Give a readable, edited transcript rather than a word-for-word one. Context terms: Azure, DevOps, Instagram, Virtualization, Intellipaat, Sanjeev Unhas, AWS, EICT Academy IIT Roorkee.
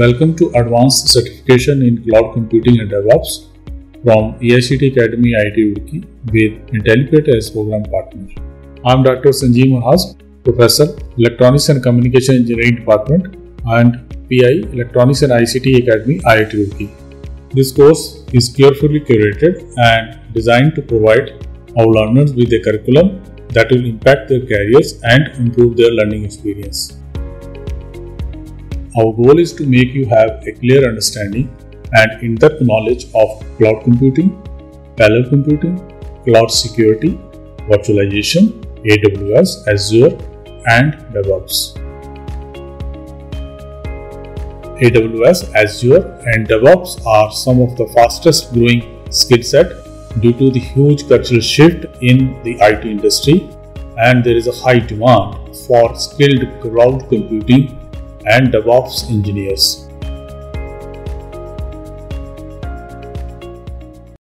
Welcome to Advanced Certification in Cloud Computing and DevOps from EICT Academy IIT Roorkee with Intellipaat as program partner. I am Dr. Sanjeev Unhas, Professor, Electronics and Communication Engineering Department and PI Electronics and ICT Academy IIT Roorkee. This course is carefully curated and designed to provide our learners with a curriculum that will impact their careers and improve their learning experience. Our goal is to make you have a clear understanding and in-depth knowledge of cloud computing, parallel computing, cloud security, virtualization, AWS, Azure, and DevOps. AWS, Azure, and DevOps are some of the fastest growing skill set due to the huge cultural shift in the IT industry, and there is a high demand for skilled cloud computing and DevOps engineers.